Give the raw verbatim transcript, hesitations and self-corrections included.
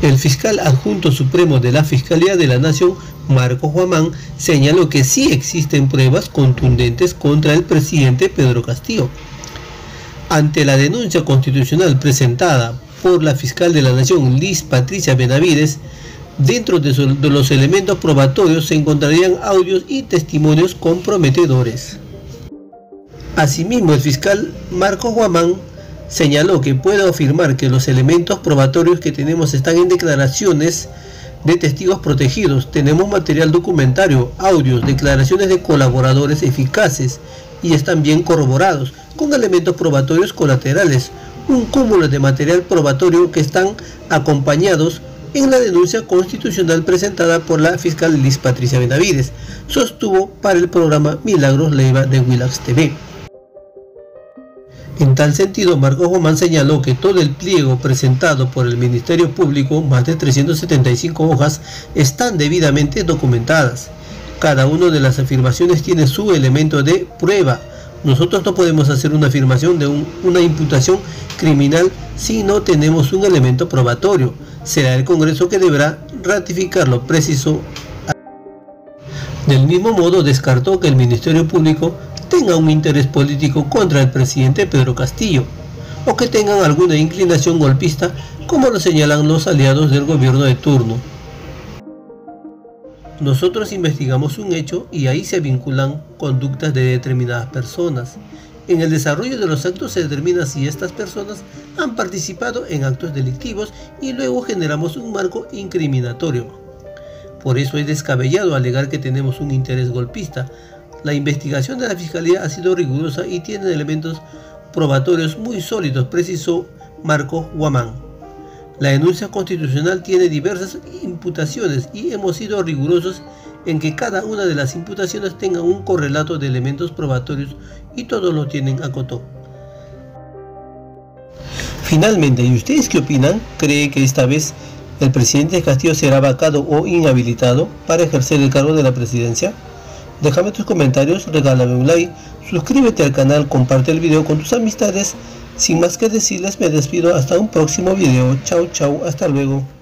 El fiscal adjunto supremo de la Fiscalía de la Nación, Marco Huamán, señaló que sí existen pruebas contundentes contra el presidente Pedro Castillo. Ante la denuncia constitucional presentada por la fiscal de la Nación, Liz Patricia Benavides, dentro de, su, de los elementos probatorios se encontrarían audios y testimonios comprometedores. Asimismo, el fiscal Marco Huamán señaló que puedo afirmar que los elementos probatorios que tenemos están en declaraciones de testigos protegidos, tenemos material documentario, audios, declaraciones de colaboradores eficaces y están bien corroborados, con elementos probatorios colaterales, un cúmulo de material probatorio que están acompañados en la denuncia constitucional presentada por la fiscal Liz Patricia Benavides, sostuvo para el programa Milagros Leiva de Willax T V. En tal sentido, Marco Huamán señaló que todo el pliego presentado por el Ministerio Público, más de trescientas setenta y cinco hojas, están debidamente documentadas. Cada una de las afirmaciones tiene su elemento de prueba. Nosotros no podemos hacer una afirmación de un, una imputación criminal si no tenemos un elemento probatorio. Será el Congreso que deberá ratificarlo, precisó. Del mismo modo, descartó que el Ministerio Público tenga un interés político contra el presidente Pedro Castillo o que tengan alguna inclinación golpista, como lo señalan los aliados del gobierno de turno. Nosotros investigamos un hecho y ahí se vinculan conductas de determinadas personas. En el desarrollo de los actos se determina si estas personas han participado en actos delictivos y luego generamos un marco incriminatorio. Por eso es descabellado alegar que tenemos un interés golpista. La investigación de la Fiscalía ha sido rigurosa y tiene elementos probatorios muy sólidos, precisó Marco Huamán. La denuncia constitucional tiene diversas imputaciones y hemos sido rigurosos en que cada una de las imputaciones tenga un correlato de elementos probatorios y todos lo tienen, acotó. Finalmente, ¿y ustedes qué opinan? ¿Cree que esta vez el presidente Castillo será vacado o inhabilitado para ejercer el cargo de la presidencia? Déjame tus comentarios, regálame un like, suscríbete al canal, comparte el video con tus amistades. Sin más que decirles, me despido hasta un próximo video. Chau, chau, hasta luego.